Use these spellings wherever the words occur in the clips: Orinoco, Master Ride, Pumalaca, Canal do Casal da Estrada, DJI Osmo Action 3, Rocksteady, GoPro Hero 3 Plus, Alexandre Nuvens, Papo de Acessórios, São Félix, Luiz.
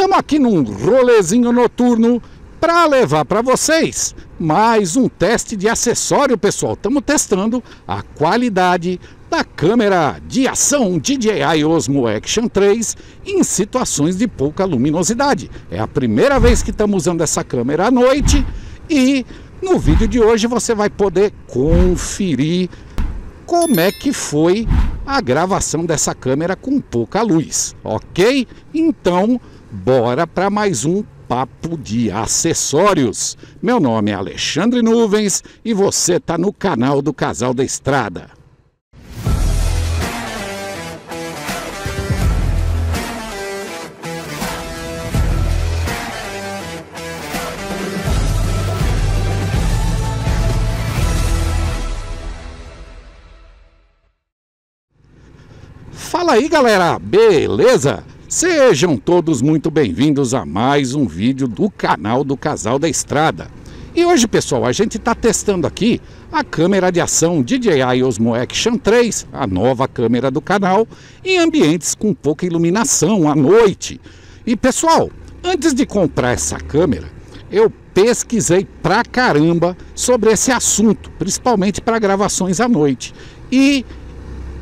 Estamos aqui num rolezinho noturno para levar para vocês mais um teste de acessório, pessoal. Estamos testando a qualidade da câmera de ação DJI Osmo Action 3 em situações de pouca luminosidade. É a primeira vez que estamos usando essa câmera à noite e no vídeo de hoje você vai poder conferir como é que foi a gravação dessa câmera com pouca luz, ok? Então, bora para mais um Papo de Acessórios. Meu nome é Alexandre Nuvens e você está no canal do Casal da Estrada. Fala aí, galera, beleza? Sejam todos muito bem-vindos a mais um vídeo do canal do Casal da Estrada. E hoje, pessoal, a gente está testando aqui a câmera de ação DJI Osmo Action 3, a nova câmera do canal, em ambientes com pouca iluminação à noite. E, pessoal, antes de comprar essa câmera, eu pesquisei pra caramba sobre esse assunto, principalmente para gravações à noite. E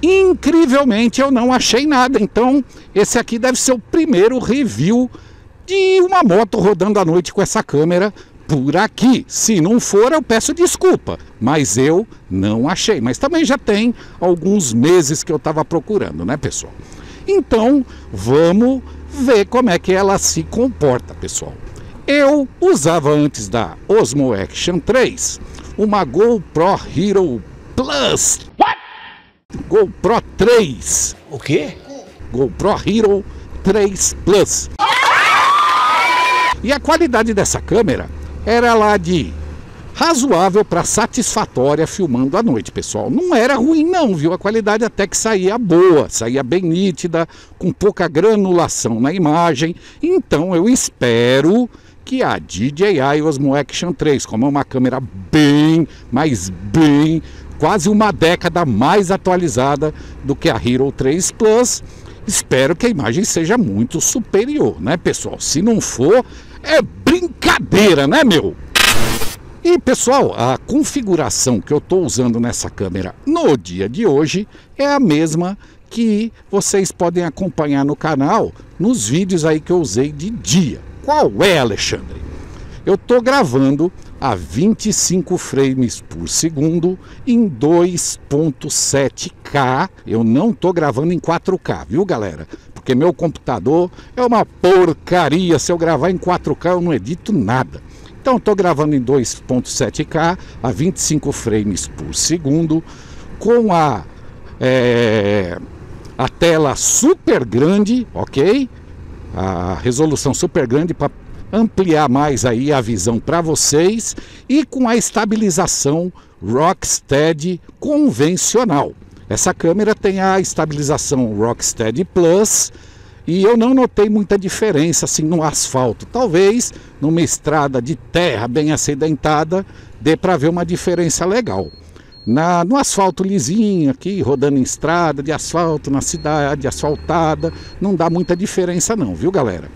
incrivelmente eu não achei nada, então esse aqui deve ser o primeiro review de uma moto rodando à noite com essa câmera por aqui. Se não for, eu peço desculpa, mas eu não achei. Mas também já tem alguns meses que eu estava procurando, né, pessoal? Então vamos ver como é que ela se comporta, pessoal. Eu usava antes da Osmo Action 3 uma GoPro Hero Plus. GoPro 3. O quê? GoPro Hero 3 Plus. E a qualidade dessa câmera era lá de razoável para satisfatória filmando à noite, pessoal. Não era ruim não, viu? A qualidade até que saía boa, saía bem nítida, com pouca granulação na imagem. Então eu espero que a DJI Osmo Action 3, como é uma câmera bem, mas bem, quase uma década mais atualizada do que a Hero 3 Plus, espero que a imagem seja muito superior, né, pessoal? Se não for, é brincadeira, né, meu? E, pessoal, a configuração que eu estou usando nessa câmera no dia de hoje é a mesma que vocês podem acompanhar no canal nos vídeos aí que eu usei de dia. Qual é, Alexandre? Eu estou gravando a 25 frames por segundo em 2.7K. Eu não estou gravando em 4K, viu, galera? Porque meu computador é uma porcaria. Se eu gravar em 4K, eu não edito nada. Então, estou gravando em 2.7K a 25 frames por segundo com a tela super grande, ok? A resolução super grande para ampliar mais aí a visão para vocês, e com a estabilização Rocksteady convencional. Essa câmera tem a estabilização Rocksteady Plus e eu não notei muita diferença assim no asfalto. Talvez numa estrada de terra bem acidentada dê para ver uma diferença legal. No asfalto lisinho aqui, rodando em estrada de asfalto, na cidade asfaltada, não dá muita diferença não, viu, galera?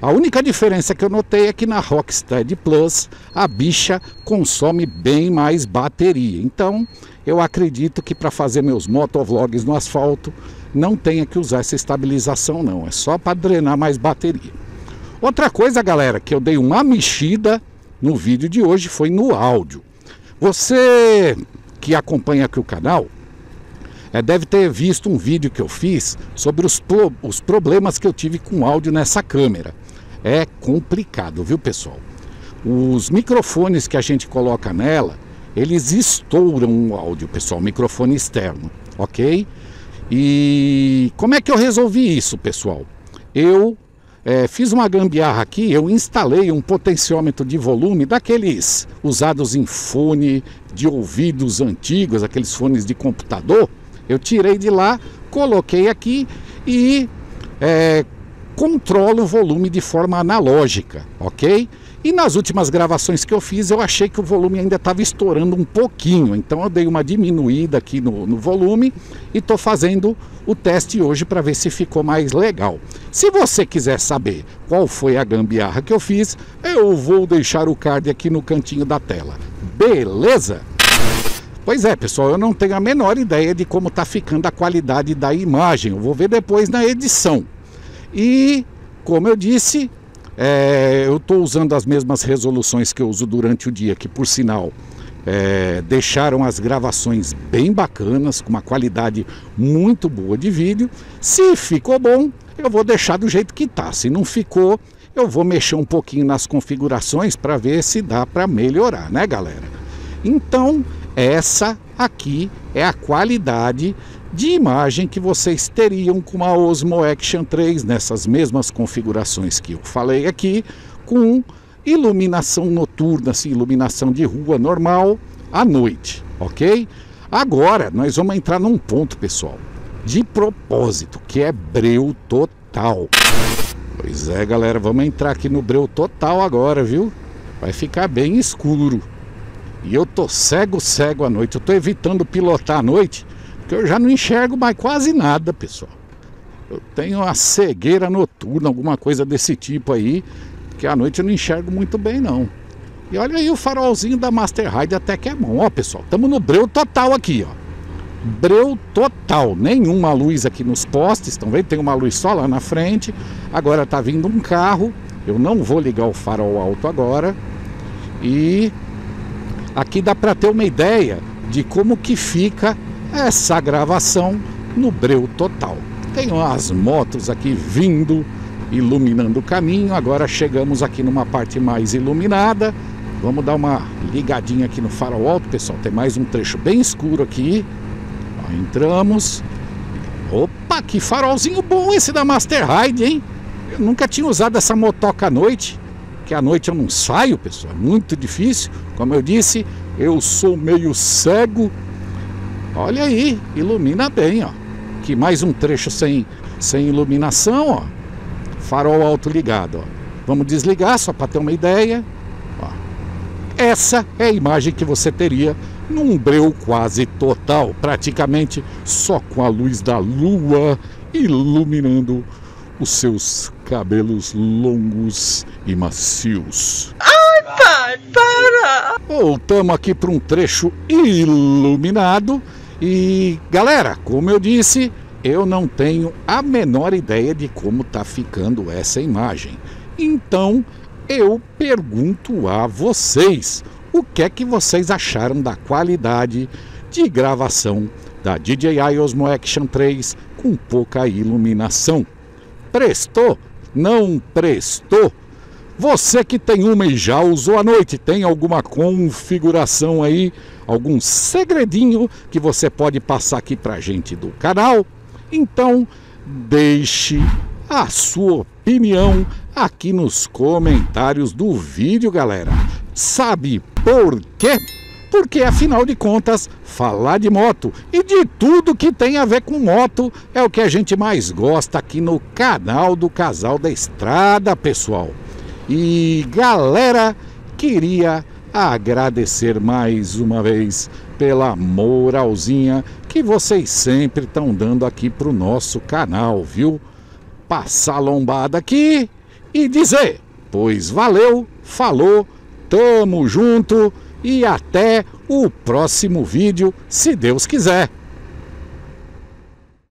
A única diferença que eu notei é que na Rocksteady Plus a bicha consome bem mais bateria. Então eu acredito que para fazer meus motovlogs no asfalto não tenha que usar essa estabilização não. É só para drenar mais bateria. Outra coisa, galera, que eu dei uma mexida no vídeo de hoje foi no áudio. Você que acompanha aqui o canal deve ter visto um vídeo que eu fiz sobre os problemas que eu tive com áudio nessa câmera. É complicado, viu, pessoal? Os microfones que a gente coloca nela, eles estouram o áudio, pessoal, microfone externo, ok? E como é que eu resolvi isso, pessoal? Eu fiz uma gambiarra aqui, eu instalei um potenciômetro de volume daqueles usados em fone de ouvidos antigos, aqueles fones de computador. Eu tirei de lá, coloquei aqui e controlo o volume de forma analógica, ok? E nas últimas gravações que eu fiz, eu achei que o volume ainda estava estourando um pouquinho. Então eu dei uma diminuída aqui no volume e estou fazendo o teste hoje para ver se ficou mais legal. Se você quiser saber qual foi a gambiarra que eu fiz, eu vou deixar o card aqui no cantinho da tela. Beleza? Pois é, pessoal, eu não tenho a menor ideia de como está ficando a qualidade da imagem. Eu vou ver depois na edição. E, como eu disse... eu estou usando as mesmas resoluções que eu uso durante o dia, que por sinal deixaram as gravações bem bacanas, com uma qualidade muito boa de vídeo. Se ficou bom, eu vou deixar do jeito que está. Se não ficou, eu vou mexer um pouquinho nas configurações para ver se dá para melhorar, né, galera? Então, essa aqui é a qualidade de imagem que vocês teriam com a Osmo Action 3, nessas mesmas configurações que eu falei aqui, com iluminação noturna, assim, iluminação de rua normal à noite, ok? Agora nós vamos entrar num ponto, pessoal, de propósito, que é breu total. Pois é, galera, vamos entrar aqui no breu total agora, viu? Vai ficar bem escuro. E eu tô cego à noite, eu tô evitando pilotar à noite, porque eu já não enxergo mais quase nada, pessoal. Eu tenho uma cegueira noturna, alguma coisa desse tipo aí, que à noite eu não enxergo muito bem, não. E olha aí o farolzinho da Master Ride, até que é bom. Ó, pessoal, estamos no breu total aqui, ó. Breu total, nenhuma luz aqui nos postes, estão vendo? Tem uma luz só lá na frente. Agora tá vindo um carro, eu não vou ligar o farol alto agora. E... aqui dá para ter uma ideia de como que fica essa gravação no breu total. Tem as motos aqui vindo, iluminando o caminho. Agora chegamos aqui numa parte mais iluminada. Vamos dar uma ligadinha aqui no farol alto, pessoal. Tem mais um trecho bem escuro aqui. Ó, entramos. Opa, que farolzinho bom esse da Master Ride, hein? Eu nunca tinha usado essa motoca à noite. Que à noite eu não saio, pessoal, é muito difícil. Como eu disse, eu sou meio cego. Olha aí, ilumina bem, ó. Aqui mais um trecho sem iluminação, ó. Farol alto ligado, ó. Vamos desligar só para ter uma ideia, ó. Essa é a imagem que você teria num breu quase total, praticamente só com a luz da lua iluminando os seus cabelos longos e macios. Ai, pai, para! Voltamos aqui para um trecho iluminado. E, galera, como eu disse, eu não tenho a menor ideia de como tá ficando essa imagem. Então, eu pergunto a vocês, o que é que vocês acharam da qualidade de gravação da DJI Osmo Action 3 com pouca iluminação? Prestou? Não prestou? Você que tem uma e já usou à noite, tem alguma configuração aí, algum segredinho que você pode passar aqui pra gente do canal? Então, deixe a sua opinião aqui nos comentários do vídeo, galera. Sabe por quê? Porque, afinal de contas, falar de moto e de tudo que tem a ver com moto é o que a gente mais gosta aqui no canal do Casal da Estrada, pessoal. E, galera, queria agradecer mais uma vez pela moralzinha que vocês sempre estão dando aqui pro nosso canal, viu? Passar a lombada aqui e dizer, pois valeu, falou, tamo junto... e até o próximo vídeo, se Deus quiser.